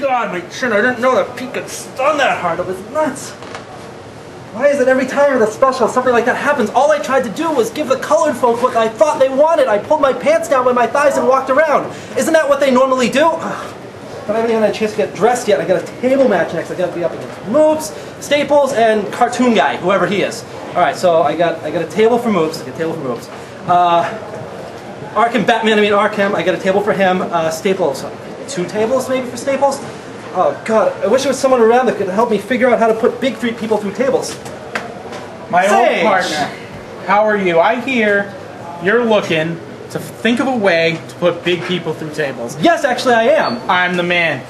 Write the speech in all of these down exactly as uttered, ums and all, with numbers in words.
God, my chin, I didn't know that Pete could stun that hard. It was nuts. Why is it every time at a special something like that happens, all I tried to do was give the colored folk what I thought they wanted. I pulled my pants down by my thighs and walked around. Isn't that what they normally do? I haven't even had a chance to get dressed yet. I got a table match next. I got to be up against Moops, Staples, and Cartoon Guy, whoever he is. All right, so I got I got a table for Moops. I got a table for Moops. Uh, Arkham, Batman, I mean Arkham. I got a table for him. Uh, Staples, two tables maybe for Staples. Oh God, I wish there was someone around that could help me figure out how to put big three people through tables. My Sage. Old partner, how are you? I hear you're looking to think of a way to put big people through tables. Yes, actually I am. I'm the man.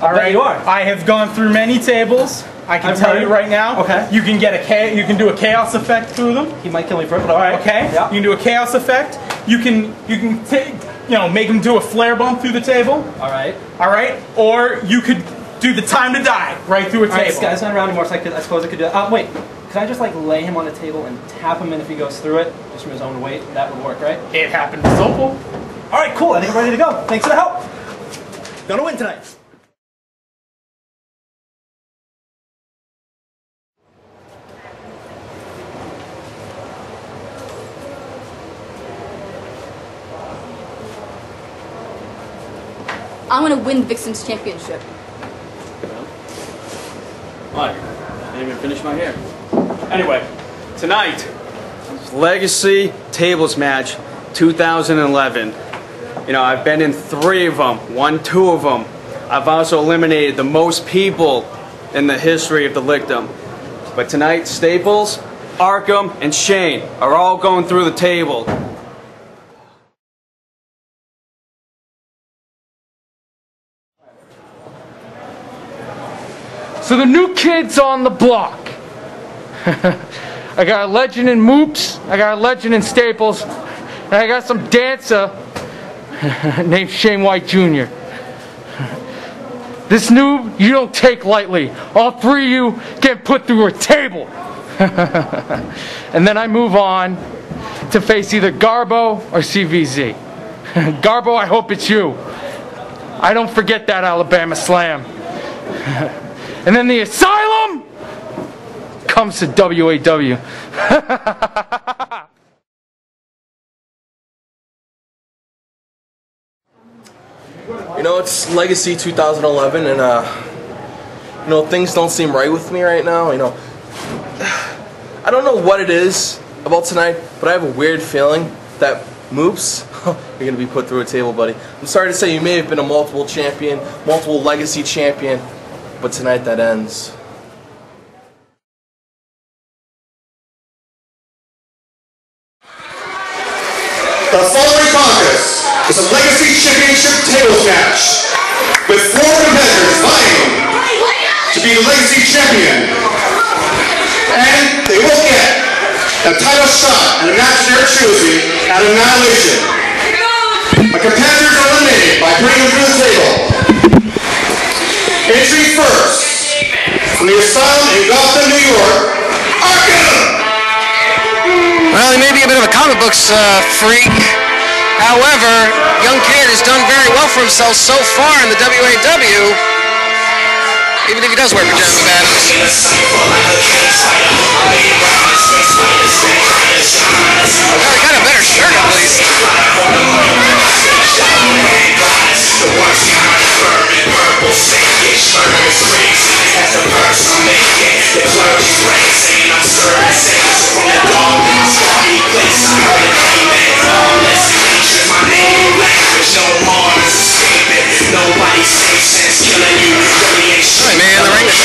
All right, you are. I have gone through many tables. I can I'm tell you right now. Okay. You can get a you can do a chaos effect through them. He might kill me for it, but all right. Okay. Yeah. You can do a chaos effect. You can you can take you know make him do a flare bump through the table. All right. All right. Or you could do the time to die right through a all table. Right, this guy's not around anymore, so I, could, I suppose I could do that. Uh, wait. Can I just like lay him on a table and tap him in if he goes through it? Just from his own weight, that would work, right? It happened to Zopal. Alright, cool, I think I'm ready to go. Thanks for the help. Gonna win tonight. I'm gonna win Vixen's Championship. Why? I didn't even finish my hair. Anyway, tonight, Legacy Tables Match two thousand eleven. You know, I've been in three of them, won two of them. I've also eliminated the most people in the history of the Lictum. But tonight, Staples, Arkham, and Shane are all going through the table. So the new kid's on the block. I got a legend in Moops, I got a legend in Staples, and I got some dancer named Shane White Junior This noob, you don't take lightly. All three of you get put through a table. And then I move on to face either Garbo or C V Z. Garbo, I hope it's you. I don't forget that Alabama slam. And then the asylum comes to W A W. You know, it's Legacy two thousand eleven, and uh, you know, things don't seem right with me right now. You know, I don't know what it is about tonight, but I have a weird feeling that Moops, you're gonna be put through a table, buddy. I'm sorry to say, you may have been a multiple champion, multiple Legacy champion. But tonight that ends. The following contest is a Legacy Championship Tables Match with four competitors vying to be the Legacy Champion. And they will get a title shot and a match they're choosing at Annihilation. A competitor is eliminated by bringing them to the table. Entry first, from the asylum in Gotham, New York, Arkham! Well, he may be a bit of a comic books uh, freak. However, young kid has done very well for himself so far in the W A W, even if he does wear pajama pants. Well, he got a better shirt, at least. Alright, man, the ring is on.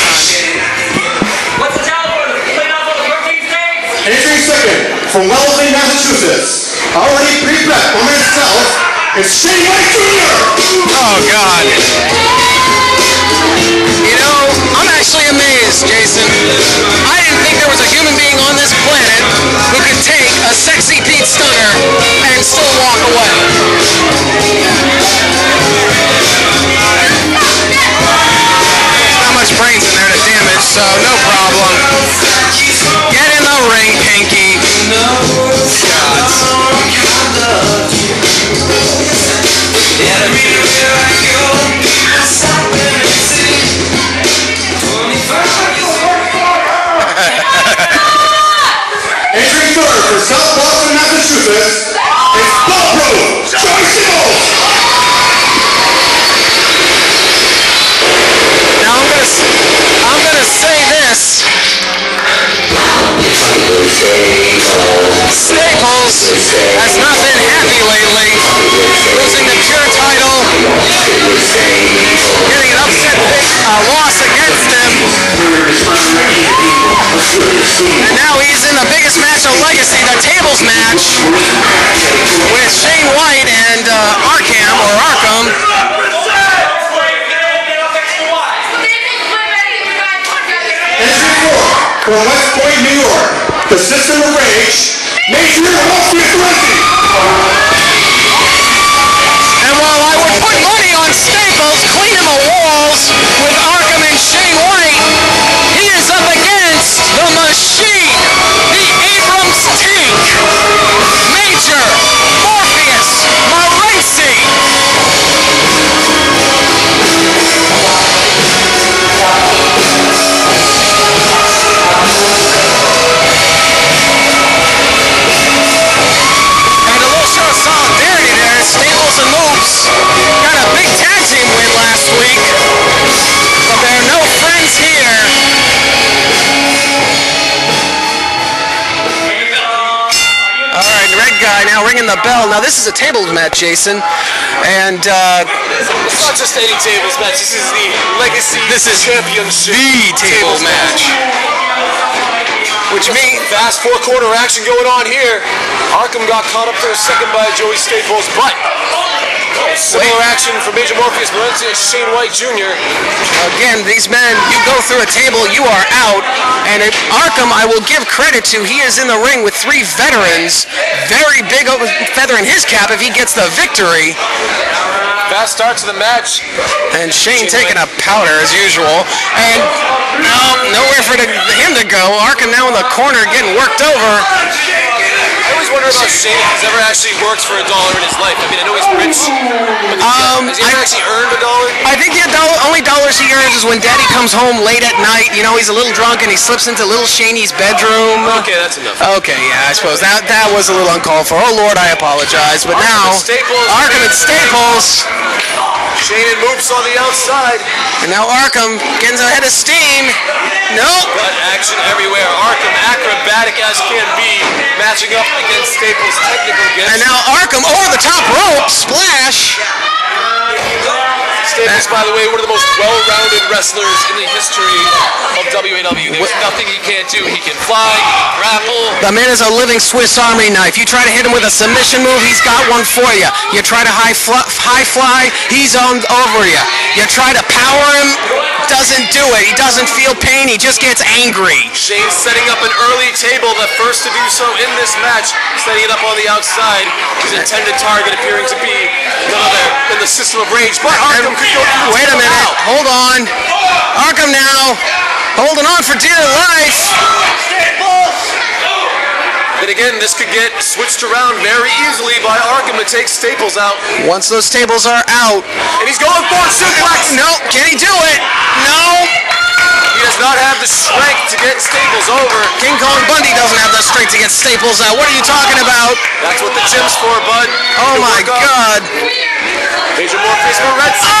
What's the job order? Clean off all the Murphy's bags? Entering second, from Wellesley, Massachusetts, already pre-prepped for himself, is Shane White Junior Oh, God. You know, I'm actually amazed, Jason. I didn't think there was a human being on this planet who could take a sexy Pete Stunner and still walk away. There's not much brains in there to damage, so no problem. Get in the ring, Pinky. Gods. useless. It's bulletproof. Joey Staplez. Now I'm gonna, I'm gonna say this. Staples has not been happy lately. Losing the pure title, getting an upset pick, uh, loss against him, and now he's in the biggest match of Legacy, the tables match, with Shane White and uh, Arkham or Arkham. From West Point, New York, the System of Rage, Major Morpheus Morency. And while I would put money on Staplez cleaning the walls with Arkham and Shane White, he is up against the machine, the Abrams tank, Major Morpheus Morency. Staplez and Moops got a big tag team win last week, but there are no friends here. Alright, red guy now ringing the bell. Now this is a tables match, Jason, and uh... it's not just any tables match, this is the Legacy this is Championship the tables, tables match. match. Which means fast four-quarter action going on here. Arkham got caught up for a second by Joey Staplez, but similar action for Major Morpheus Morency and Shane White Junior Again, these men, you go through a table, you are out. And if Arkham, I will give credit to, he is in the ring with three veterans. Very big feather in his cap if he gets the victory. Fast start to the match. And Shane taking a powder as usual. And no, nowhere for him to go. Arkham now in the corner getting worked over. I always wonder about Shane if he's ever actually worked for a dollar in his life. I mean, I know he's rich, but um, has he ever I, actually earned a dollar? I think the only dollars he earns is when Daddy comes home late at night. You know, he's a little drunk and he slips into little Shaney's bedroom. Okay, that's enough. Okay, yeah, I suppose that that was a little uncalled for. Oh Lord, I apologize. But now, Arkham and Staplez. Shane and Moops on the outside. And now Arkham getting ahead of steam. Nope. Got action everywhere. Arkham acrobatic as can be, matching up against Staplez' technical gifts. And now Arkham over the top rope, splash. Staplez, by the way, one of the most well-rounded wrestlers in the history of W A W. There's nothing he can't do. He can fly, he can grapple. The man is a living Swiss Army knife. You try to hit him with a submission move, he's got one for you. You try to high fly, high fly, he's on over you. You try to power him, doesn't do it. He doesn't feel pain, he just gets angry. Shane's setting up an early table, the first to do so in this match, setting it up on the outside. His intended target appearing to be none other than the System of Rage. But Arkham could go down. Wait a minute. Hold on. Arkham now holding on for dear life. And again, this could get switched around very easily by Arkham to take Staplez out. Once those tables are out. And he's going for a suplex. No, can he do it? No. He does not have the strength to get Staplez over. King Kong Bundy doesn't have the strength to get Staplez out. What are you talking about? That's what the gym's for, bud. Oh, my God. Major Morpheus Morency. Oh!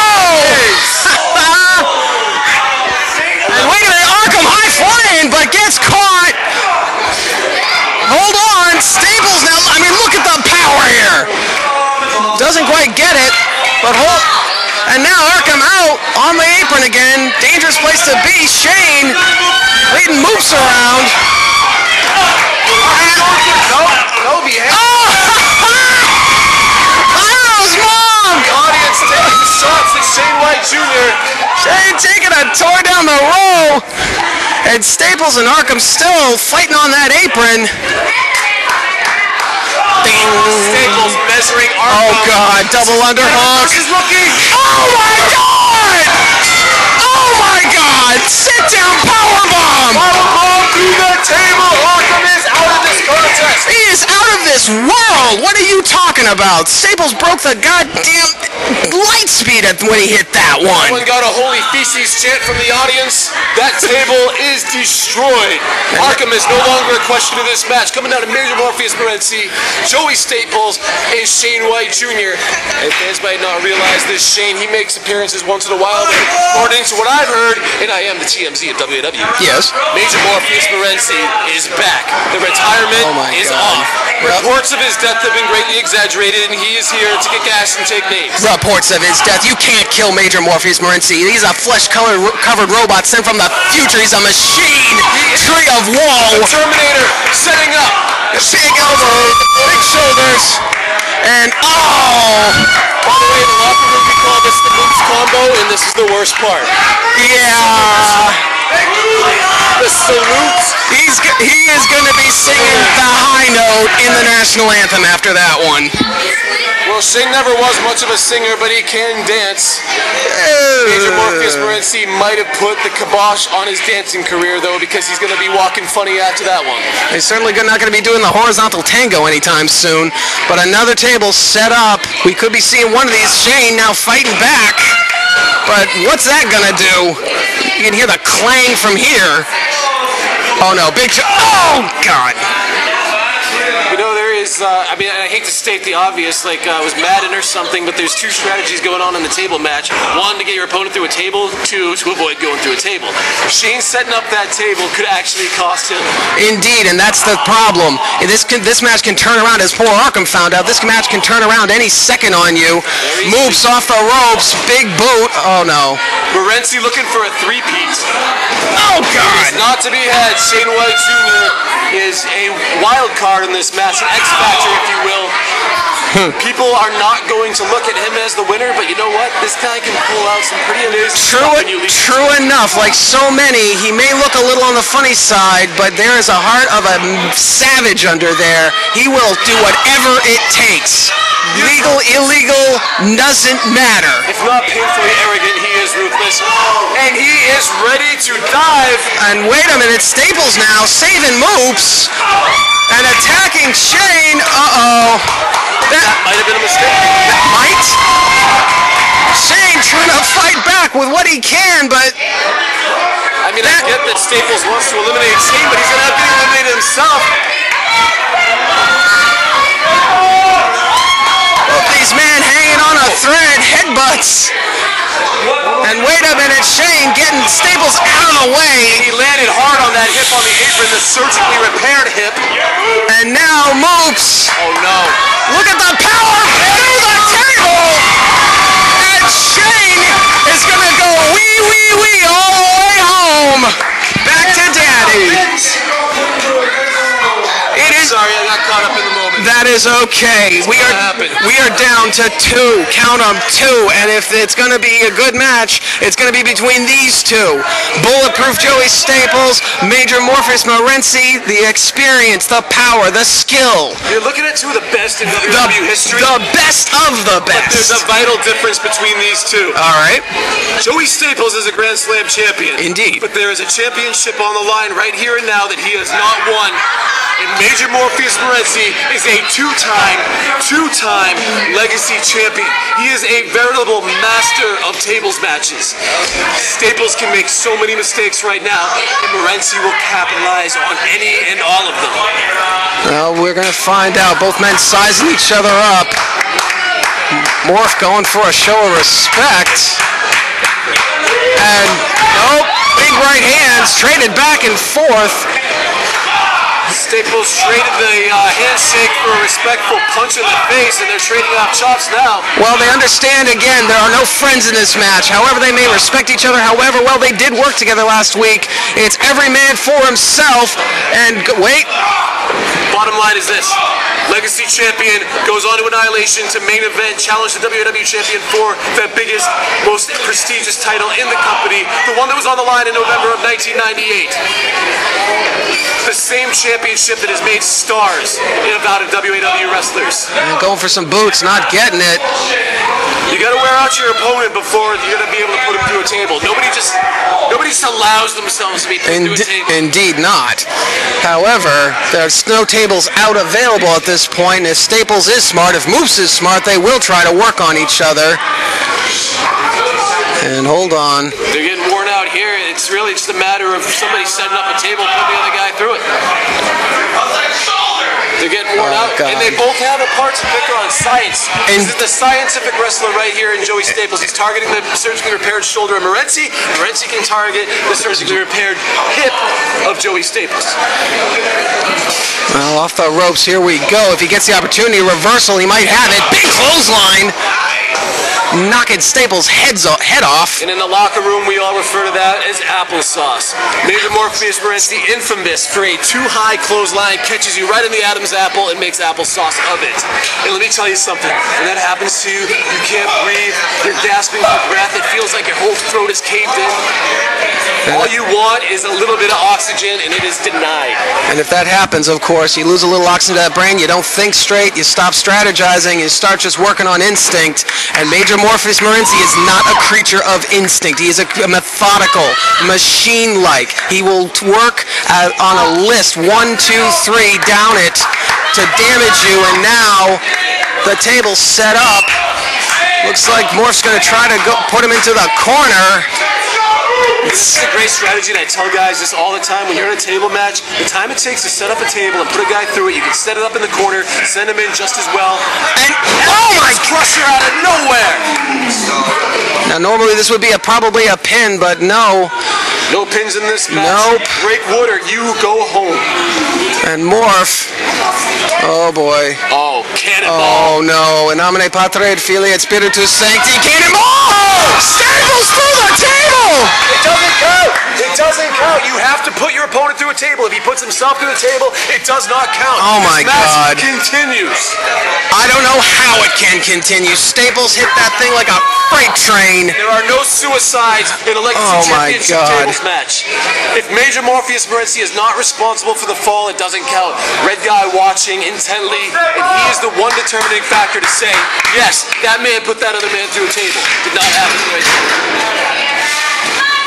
And wait a minute, Arkham high flying, but gets caught. Hold on, Staplez now, I mean, look at the power here. Doesn't quite get it, but hold. And now Arkham out on the apron again. Dangerous place to be. Shane leading Moops around. No, no, behave. Miles, Mom! The audience taking shots at Shane White Junior Shane taking a tour down the row. And Staplez and Arkham still fighting on that apron. Staplez measuring Arkham. Oh God, double underhook. Oh my God! Oh my God! Sit down powerbomb! Powerbomb through the table! Arkham is out of this contest! He is out of this world! What are you talking about? Staples broke the goddamn light speed when he hit that one. Someone got a holy feces chant from the audience. That table is destroyed. Arkham is no longer a question of this match. Coming down to Major Morpheus Morency, Joey Staplez, and Shane White Junior And fans might not realize this, Shane, he makes appearances once in a while, but according to what I've heard, and I am the T M Z of W W E. Yes. Major Morpheus Morency is back. The retirement oh my is God. off. Reports of his death have been greatly exaggerated, and he is here to get gas and take names. Reports of his death. You can't kill Major Morpheus Morency. He's a flesh-covered robot sent from the future. He's a machine. Tree of woe. Terminator setting up. Big elbow. Big shoulders. And oh. By the way, in the locker room we call this the Moops combo, and this is the worst part. Yeah. The salute. He's he is going to be singing the high note in the national anthem after that one. Well, Shane never was much of a singer, but he can dance. Uh, Major Morpheus Morency might have put the kibosh on his dancing career, though, because he's going to be walking funny after that one. He's certainly not going to be doing the horizontal tango anytime soon. But another table set up. We could be seeing one of these. Shane now fighting back. But what's that gonna do? You can hear the clang from here. Oh no, big... Oh, God! You know, there is, uh, I mean, I hate to state the obvious, like uh, I was Madden or something, but there's two strategies going on in the table match. One, to get your opponent through a table. Two, to avoid going through a table. Shane setting up that table could actually cost him. Indeed, and that's the problem. This, can, this match can turn around, as poor Arkham found out. This match can turn around any second on you. Moves off the ropes, big boot. Oh, no. Morency looking for a three-peat. Oh, God! Not to be had. Shane White Junior is a wild card in this match, an X-Factor, if you will. People are not going to look at him as the winner, but you know what? This guy can pull out some pretty amazing stuff when you leave. True enough, like so many, he may look a little on the funny side, but there is a heart of a savage under there. He will do whatever it takes. Legal, illegal, doesn't matter. If not painfully arrogant, he is ruthless. And he is ready to dive. And wait a minute, Staples now saving Moops and attacking Shane. Uh-oh. That, that might have been a mistake. That might. Shane trying to fight back with what he can, but... I mean, that, I get that Staples wants to eliminate Shane, but he's going to have to eliminate himself. These men hanging on a thread, headbutts. And wait a minute, Shane getting Staples out of the way. He landed hard on that hip on the apron, the surgically repaired hip. And now Moops. Oh no. Look at the power through the table. And Shane is going to go wee, wee, wee all the way home. Back to daddy. It is. Sorry, I got caught up in the moment. That is okay. We are we are down to two. Count them, two. And if it's going to be a good match, it's going to be between these two. Bulletproof Joey Staplez, Major Morpheus Morency, the experience, the power, the skill. You're looking at two of the best in W W E history. The best of the best. But there's a vital difference between these two. All right. Joey Staplez is a Grand Slam champion. Indeed. But there is a championship on the line right here and now that he has not won. And Major Morpheus Morency is a two-time, two-time Legacy Champion. He is a veritable master of tables matches. Staples can make so many mistakes right now, and Morency will capitalize on any and all of them. Well, we're going to find out. Both men sizing each other up. Morph going for a show of respect. And, nope, big right hands, traded back and forth. Staples traded the uh, handshake for a respectful punch in the face, and they're trading off chops now. Well, they understand, again, there are no friends in this match. However they may respect each other, however well they did work together last week, it's every man for himself, and wait. Bottom line is this. Legacy Champion goes on to Annihilation to main event, challenge the W W E Champion for the biggest, most prestigious title in the company, the one that was on the line in November of nineteen ninety-eight. The same championship that has made stars in about a W A W wrestlers. And going for some boots, not getting it. You gotta wear out your opponent before you're gonna be able to put him through a table. Nobody just, nobody just allows themselves to be put Ind through a table. Indeed not. However, there's no tables out available at this point. If Staples is smart, if Moops is smart, they will try to work on each other. And hold on. They're getting worn out here. It's really just a matter of somebody setting up a table, putting the other guy through it. They're getting worn oh, out, God. And they both have a parts picker on science. And this is the scientific wrestler right here in Joey Staplez. He's targeting the surgically repaired shoulder of Morency. Morency can target the surgically repaired hip of Joey Staplez. Well, off the ropes, here we go. If he gets the opportunity, reversal, he might have it. Big clothesline! Knocking Staples' heads off, head off. And in the locker room, we all refer to that as applesauce. Major Morpheus Morency, infamous for a too-high clothesline, catches you right in the Adam's apple and makes applesauce of it. And let me tell you something. When that happens to you, you can't breathe. You're gasping for breath. It feels like your whole throat is caved in. All you want is a little bit of oxygen, and it is denied. And if that happens, of course, you lose a little oxygen to that brain, you don't think straight, you stop strategizing, you start just working on instinct, and Major Morpheus Morency is not a creature of instinct. He is a methodical, machine-like. He will work uh, on a list, one, two, three, down it, to damage you. And now the table's set up. Looks like Morph's going to try to go put him into the corner. This is a great strategy, and I tell guys this all the time. When you're in a table match, the time it takes to set up a table and put a guy through it, you can set it up in the corner, send him in just as well, and oh my, crusher out of nowhere. Now normally this would be a, probably a pin, but no. No pins in this match. Nope. Break wood or you go home. And Morph. Oh boy. Oh, cannonball. Oh no. In nomine Patri et Filii et Spiritus Sancti. Cannonball! Staples through the table! It doesn't count. It doesn't count. You have to put your opponent through a table. If he puts himself through the table, it does not count. Oh my God. This match continues. I don't know how it can continue. Staples hit that thing like a freight train. There are no suicides in a Legacy oh Championship tables match. If Major Morpheus Morency is not responsible for the fall, it doesn't count. Red guy watching intently, and he is the one determining factor to say, yes, that man put that other man through a table. Did not happen right there.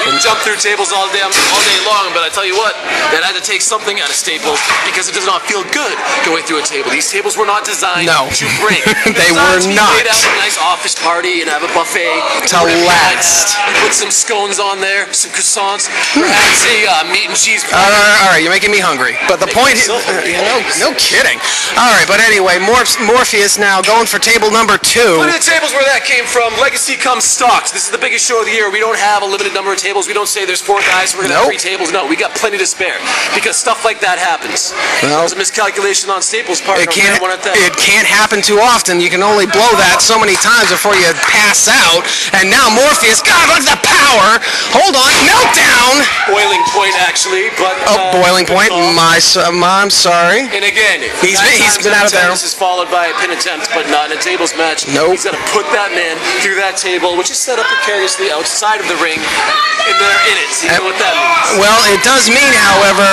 And jump through tables all day, all day long, but I tell you what, that had to take something out of Staples because it does not feel good going through a table. These tables were not designed no. to break. They were not. They were not. Made out a nice office party and have a buffet to last. Pad, put some scones on there, some croissants, perhaps a uh, meat and cheese. All right, all right, you're making me hungry. But the point is, uh, no, no kidding. All right, but anyway, Morph, Morpheus now going for table number two. Look at the tables where that came from. Legacy comes stocks. This is the biggest show of the year. We don't have a limited number of tables. We don't say there's four guys, we're going to nope. have three tables. No, we got plenty to spare because stuff like that happens. Well, there's a miscalculation on Staples' part. It can't, it can't happen too often. You can only blow that so many times before you pass out. And now Morpheus, God, look at the power. Hold on, meltdown. Boiling point, actually. But, oh, uh, boiling point. My, uh, I'm sorry. And again, he's been, he's been out of there. This is followed by a pin attempt, but not in a tables match. Nope. He's got to put that man through that table, which is set up precariously outside of the ring. And they're in it, so you know what that means. Well, it does mean, however,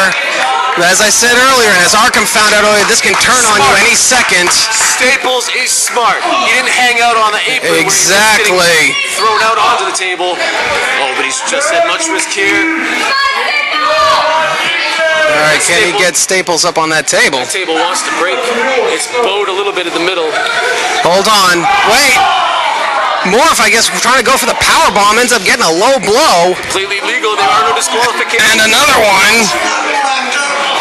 as I said earlier, and as Arkham found out earlier, this can turn smart. on you any second. Staples is smart. He didn't hang out on the apron. Exactly. Where he was thrown out onto the table. Oh, but he's just had much risk here. All right, can he get Staples up on that table? The table wants to break. It's bowed a little bit in the middle. Hold on. Wait. Morph, I guess, we're trying to go for the power bomb, ends up getting a low blow. Completely legal. There are no disqualifications. And another one.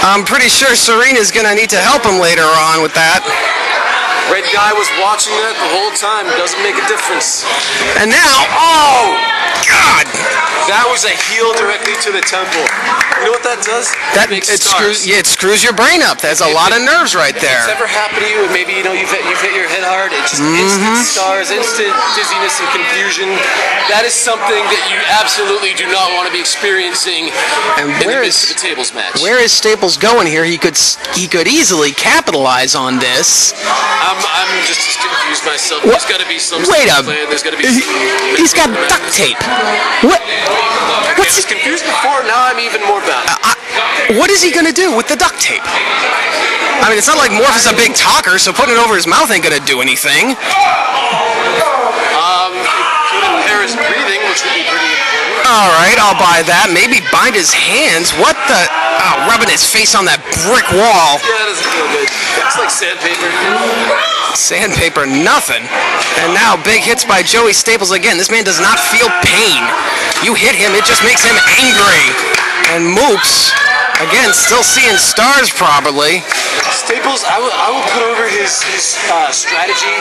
I'm pretty sure Serena's going to need to help him later on with that. Red guy was watching that the whole time. It doesn't make a difference. And now, oh, God. That was a heel directly to the temple. You know what that does? That makes it screws. Yeah, it screws your brain up. There's a lot of nerves right there. If it's ever happened to you, and maybe you know you've hit, you've hit your head hard. It's just mm-hmm. instant stars, instant dizziness and confusion. That is something that you absolutely do not want to be experiencing. And where in the midst is of the tables match? Where is Staples going here? He could he could easily capitalize on this. I'm I'm just as confused myself. What? There's got to be some. Wait up. There's got to be. He, he's got duct tape. What? What's I was confused before, now I'm even more bad. Uh, I, what is he going to do with the duct tape? I mean, it's not like Morph is a big talker, so putting it over his mouth ain't going to do anything. Um, his breathing, which would be pretty important. All right, I'll buy that. Maybe bind his hands. What the? Oh, rubbing his face on that brick wall. Yeah, that doesn't feel good. It's like sandpaper. Sandpaper, nothing. And now big hits by Joey Staplez again. This man does not feel pain. You hit him, it just makes him angry. And Moops, again, still seeing stars probably. Staplez, I will, I will put over his, his uh, strategy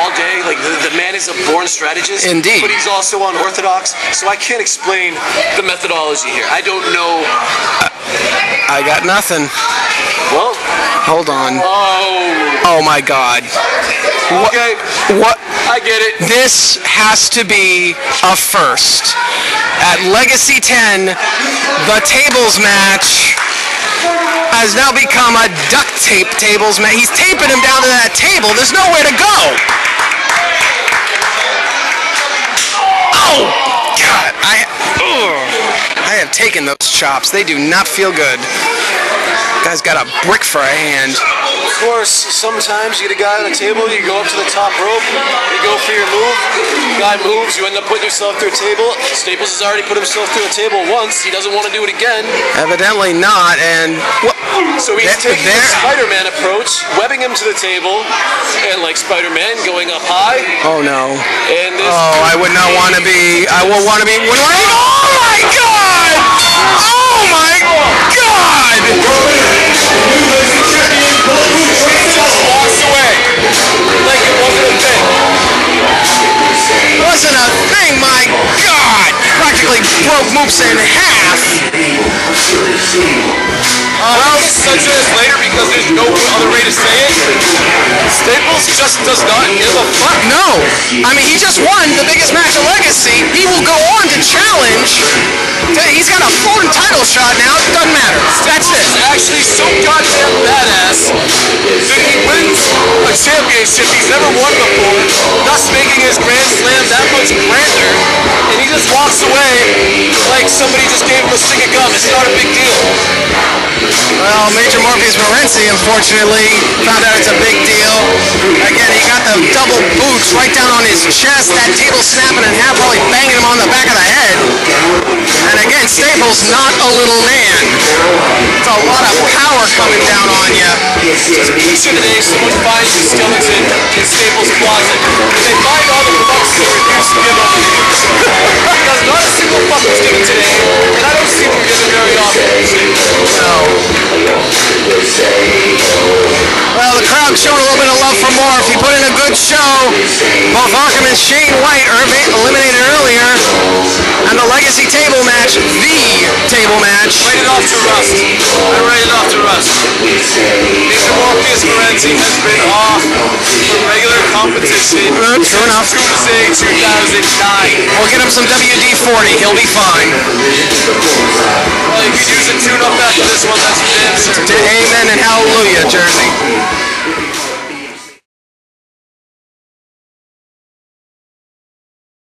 all day. Like, the, the man is a born strategist. Indeed. But he's also unorthodox, so I can't explain the methodology here. I don't know. Uh, I got nothing. Well, hold on. Oh. Oh my God. What, okay. What? I get it. This has to be a first. At Legacy ten, the tables match has now become a duct tape tables match. He's taping him down to that table. There's nowhere to go. Oh God! I. Ugh. I have taken those chops. They do not feel good. Guy's got a brick for a hand. Of course, sometimes you get a guy on the table, you go up to the top rope, you go for your move, the guy moves, you end up putting yourself through a table. Staplez has already put himself through a table once, he doesn't want to do it again. Evidently not, and... What? So he's that, taking the Spider-Man approach, webbing him to the table, and like Spider-Man, going up high. Oh no. And this oh, I would not want to be... I would want to be... Oh my God! Oh my God! Just walks away like it wasn't a thing. Wasn't a thing, my God! Practically broke Moops in half. I'll censor this later because there's no other way to say it. Staplez just does not give a fuck. No, I mean, he just won the biggest match of Legacy. He will go on to challenge. He's got a foreign title shot now. It doesn't matter. That's it. He's actually so goddamn badass that he wins a championship he's never won before, thus making his Grand Slam that much grander. And he just walks away like somebody just gave him a stick of gum. It's not a big deal. Well, Major Morpheus Morency, unfortunately, found out it's a big deal. Again, he got the double boots right down on his chest. That table snapping in half, probably banging him on the back of the head. And again, Staplez not a little man. It's a lot of power coming down on you. Just picture today, someone finds a skeleton in Staplez' closet. And they find all the fucks that were used to give up. Because not a single fuck was given today, and I don't see them given very often. So... Well, the crowd showed a little bit of love for more. If you put in a good show, both Arkham and Shane White are eliminated earlier. And the Legacy Table Match, the table match. Write it off to rust. I write it off to rust. Major Morpheus Morency has been off for regular competition. True since enough. Tuesday, two thousand nine. We'll get him some W D forty. He'll be fine. Well, you could use a tune-up after this one. That's damn sure. Amen and hallelujah, Jerry.